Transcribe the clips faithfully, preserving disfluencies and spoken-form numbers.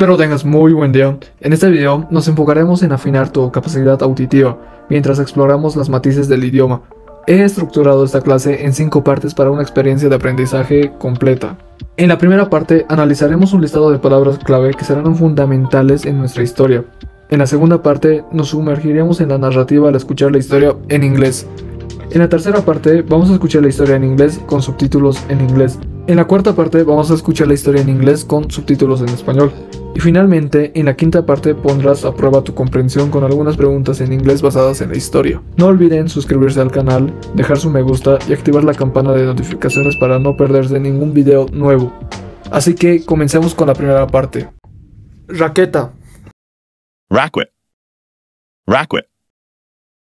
Espero tengas muy buen día. En este video nos enfocaremos en afinar tu capacidad auditiva, mientras exploramos los matices del idioma. He estructurado esta clase en cinco partes para una experiencia de aprendizaje completa. En la primera parte analizaremos un listado de palabras clave que serán fundamentales en nuestra historia. En la segunda parte nos sumergiremos en la narrativa al escuchar la historia en inglés. En la tercera parte vamos a escuchar la historia en inglés con subtítulos en inglés. En la cuarta parte vamos a escuchar la historia en inglés con subtítulos en español. Y finalmente, en la quinta parte pondrás a prueba tu comprensión con algunas preguntas en inglés basadas en la historia. No olviden suscribirse al canal, dejar su me gusta y activar la campana de notificaciones para no perderse ningún video nuevo. Así que comencemos con la primera parte. Raqueta. Racket. Racket.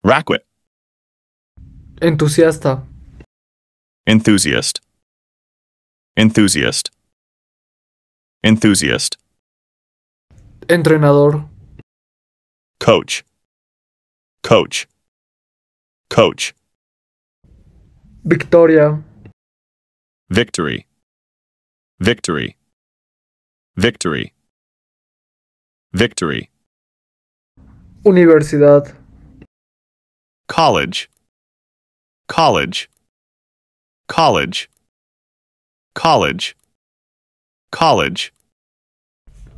Racket. Entusiasta. Enthusiast. Enthusiast. Enthusiast. Entrenador. Coach. Coach. Coach. Victoria. Victory. Victory. Victory. Victory. Universidad. College. College. College. College. College.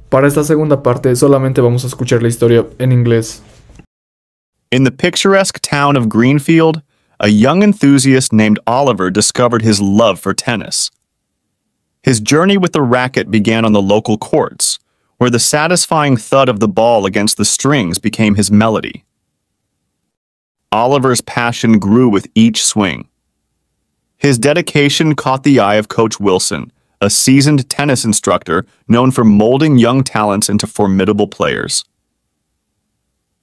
Para esta segunda parte solamente vamos a escuchar la historia en inglés. In the picturesque town of Greenfield, a young enthusiast named Oliver discovered his love for tennis. His journey with the racket began on the local courts, where the satisfying thud of the ball against the strings became his melody. Oliver's passion grew with each swing. His dedication caught the eye of Coach Wilson, a seasoned tennis instructor known for molding young talents into formidable players.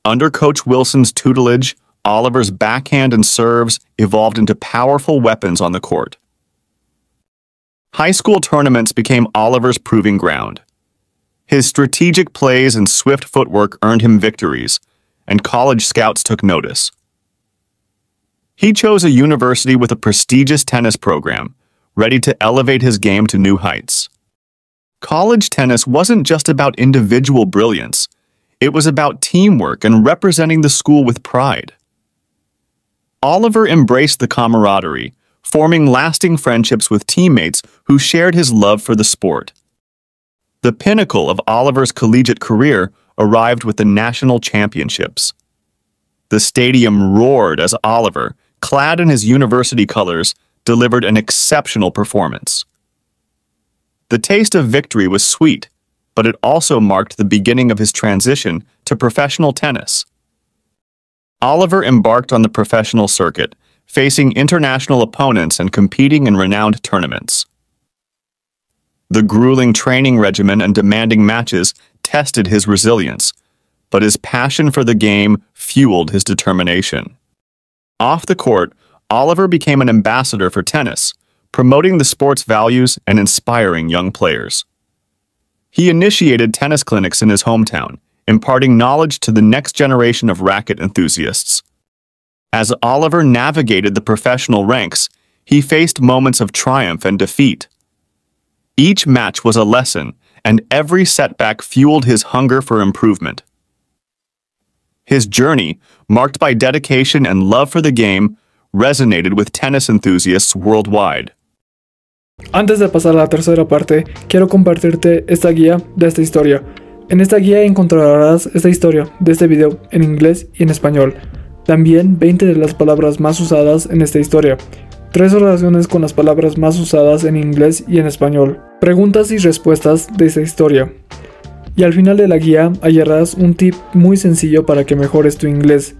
Under Coach Wilson's tutelage, Oliver's backhand and serves evolved into powerful weapons on the court. High school tournaments became Oliver's proving ground. His strategic plays and swift footwork earned him victories, and college scouts took notice. He chose a university with a prestigious tennis program, ready to elevate his game to new heights. College tennis wasn't just about individual brilliance. It was about teamwork and representing the school with pride. Oliver embraced the camaraderie, forming lasting friendships with teammates who shared his love for the sport. The pinnacle of Oliver's collegiate career arrived with the national championships. The stadium roared as Oliver, clad in his university colors, delivered an exceptional performance. The taste of victory was sweet, but it also marked the beginning of his transition to professional tennis. Oliver embarked on the professional circuit, facing international opponents and competing in renowned tournaments. The grueling training regimen and demanding matches tested his resilience, but his passion for the game fueled his determination. Off the court, Oliver became an ambassador for tennis, promoting the sport's values and inspiring young players. He initiated tennis clinics in his hometown, imparting knowledge to the next generation of racket enthusiasts. As Oliver navigated the professional ranks, he faced moments of triumph and defeat. Each match was a lesson, and every setback fueled his hunger for improvement. His journey, marked by dedication and love for the game, resonated with tennis enthusiasts worldwide. Antes de pasar a la tercera parte, quiero compartirte esta guía de esta historia. En esta guía encontrarás esta historia de este video en inglés y en español. También veinte de las palabras más usadas en esta historia. tres oraciones con las palabras más usadas en inglés y en español. Preguntas y respuestas de esta historia. Y al final de la guía hallarás un tip muy sencillo para que mejores tu inglés.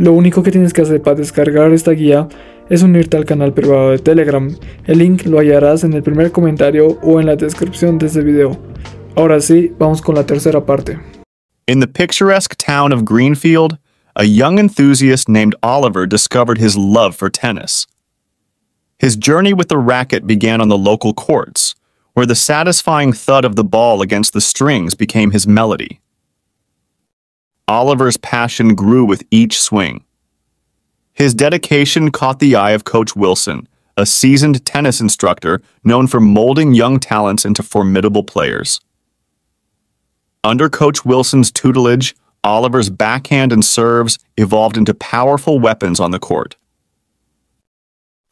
Lo único que tienes que hacer para descargar esta guía es unirte al canal privado de Telegram. El link lo hallarás en el primer comentario o en la descripción de este video. Ahora sí, vamos con la tercera parte. In the picturesque town of Greenfield, a young enthusiast named Oliver discovered his love for tennis. His journey with the racket began on the local courts, where the satisfying thud of the ball against the strings became his melody. Oliver's passion grew with each swing. His dedication caught the eye of Coach Wilson, a seasoned tennis instructor known for molding young talents into formidable players. Under Coach Wilson's tutelage, Oliver's backhand and serves evolved into powerful weapons on the court.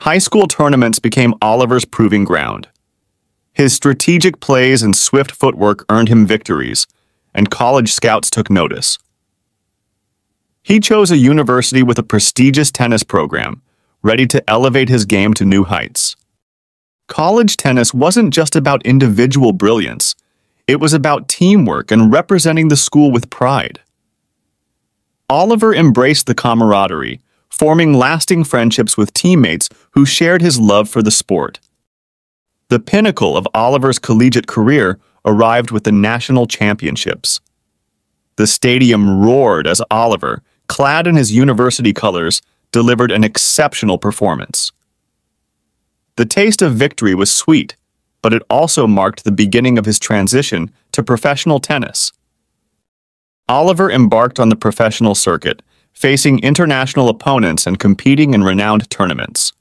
High school tournaments became Oliver's proving ground. His strategic plays and swift footwork earned him victories, and college scouts took notice. He chose a university with a prestigious tennis program, ready to elevate his game to new heights. College tennis wasn't just about individual brilliance. It was about teamwork and representing the school with pride. Oliver embraced the camaraderie, forming lasting friendships with teammates who shared his love for the sport. The pinnacle of Oliver's collegiate career arrived with the national championships. The stadium roared as Oliver, clad in his university colors, delivered an exceptional performance. The taste of victory was sweet, but it also marked the beginning of his transition to professional tennis. Oliver embarked on the professional circuit, facing international opponents and competing in renowned tournaments.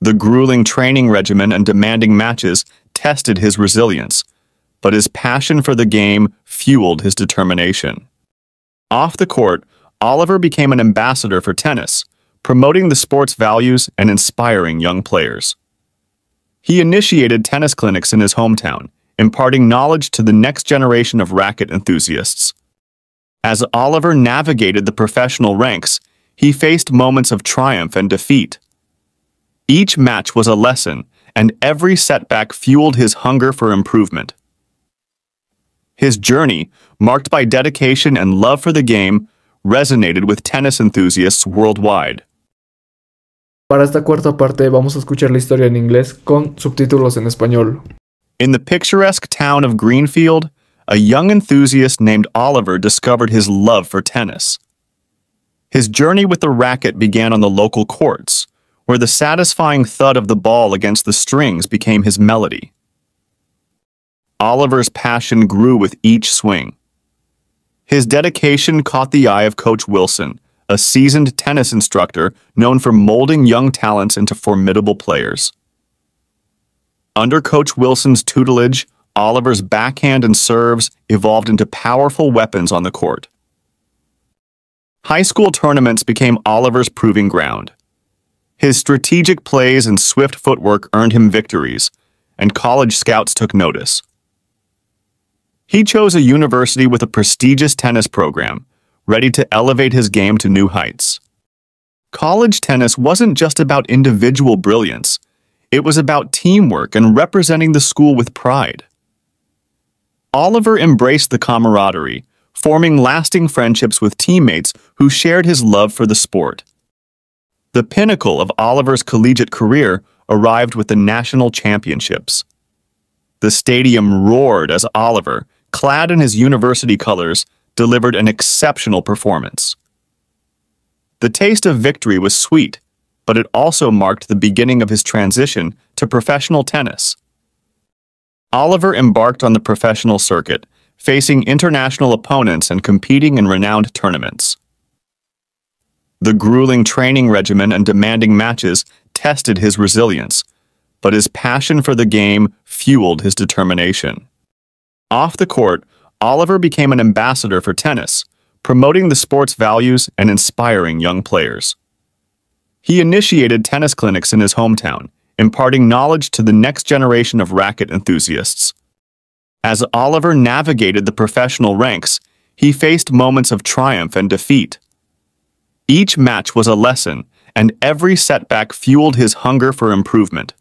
The grueling training regimen and demanding matches tested his resilience, but his passion for the game fueled his determination. Off the court, Oliver became an ambassador for tennis, promoting the sport's values and inspiring young players. He initiated tennis clinics in his hometown, imparting knowledge to the next generation of racket enthusiasts. As Oliver navigated the professional ranks, he faced moments of triumph and defeat. Each match was a lesson, and every setback fueled his hunger for improvement. His journey, marked by dedication and love for the game, resonated with tennis enthusiasts worldwide. Para esta cuarta parte vamos a escuchar la historia en inglés con subtítulos en español. In the picturesque town of Greenfield, a young enthusiast named Oliver discovered his love for tennis. His journey with the racket began on the local courts, where the satisfying thud of the ball against the strings became his melody. Oliver's passion grew with each swing. His dedication caught the eye of Coach Wilson, a seasoned tennis instructor known for molding young talents into formidable players. Under Coach Wilson's tutelage, Oliver's backhand and serves evolved into powerful weapons on the court. High school tournaments became Oliver's proving ground. His strategic plays and swift footwork earned him victories, and college scouts took notice. He chose a university with a prestigious tennis program, ready to elevate his game to new heights. College tennis wasn't just about individual brilliance. It was about teamwork and representing the school with pride. Oliver embraced the camaraderie, forming lasting friendships with teammates who shared his love for the sport. The pinnacle of Oliver's collegiate career arrived with the national championships. The stadium roared as Oliver, clad in his university colors, delivered an exceptional performance. The taste of victory was sweet, but it also marked the beginning of his transition to professional tennis. Oliver embarked on the professional circuit, facing international opponents and competing in renowned tournaments. The grueling training regimen and demanding matches tested his resilience, but his passion for the game fueled his determination. Off the court, Oliver became an ambassador for tennis, promoting the sport's values and inspiring young players. He initiated tennis clinics in his hometown, imparting knowledge to the next generation of racket enthusiasts. As Oliver navigated the professional ranks, he faced moments of triumph and defeat. Each match was a lesson, and every setback fueled his hunger for improvement.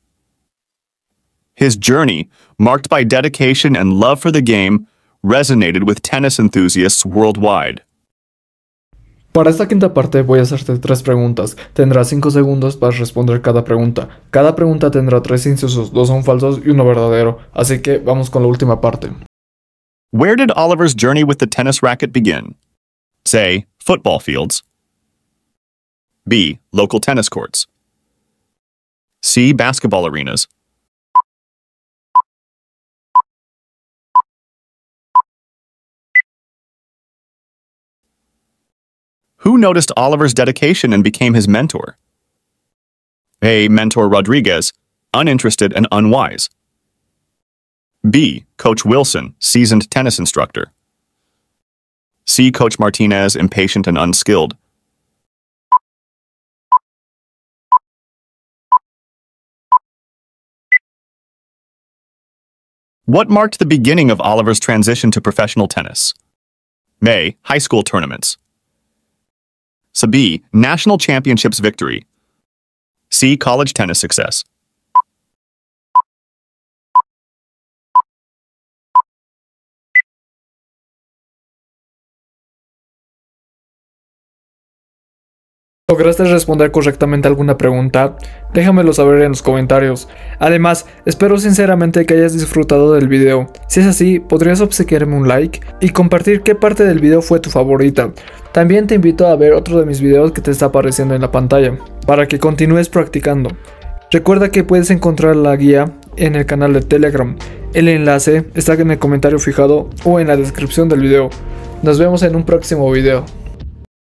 His journey, marked by dedication and love for the game, resonated with tennis enthusiasts worldwide. Para esta quinta parte voy a hacerte tres preguntas. Tendrás cinco segundos para responder cada pregunta. Cada pregunta tendrá tres incisos, dos son falsos y uno verdadero. Así que vamos con la última parte. Where did Oliver's journey with the tennis racket begin? Say, football fields. B. Local tennis courts. C. Basketball arenas. Who noticed Oliver's dedication and became his mentor? A. Mentor Rodriguez, uninterested and unwise. B. Coach Wilson, seasoned tennis instructor. C. Coach Martinez, impatient and unskilled. What marked the beginning of Oliver's transition to professional tennis? A. High school tournaments. So B. National championships victory. C. College tennis success. ¿Lograste responder correctamente alguna pregunta? Déjamelo saber en los comentarios. Además, espero sinceramente que hayas disfrutado del video. Si es así, podrías obsequiarme un like y compartir qué parte del video fue tu favorita. También te invito a ver otro de mis videos que te está apareciendo en la pantalla, para que continúes practicando. Recuerda que puedes encontrar la guía en el canal de Telegram. El enlace está en el comentario fijado o en la descripción del video. Nos vemos en un próximo video.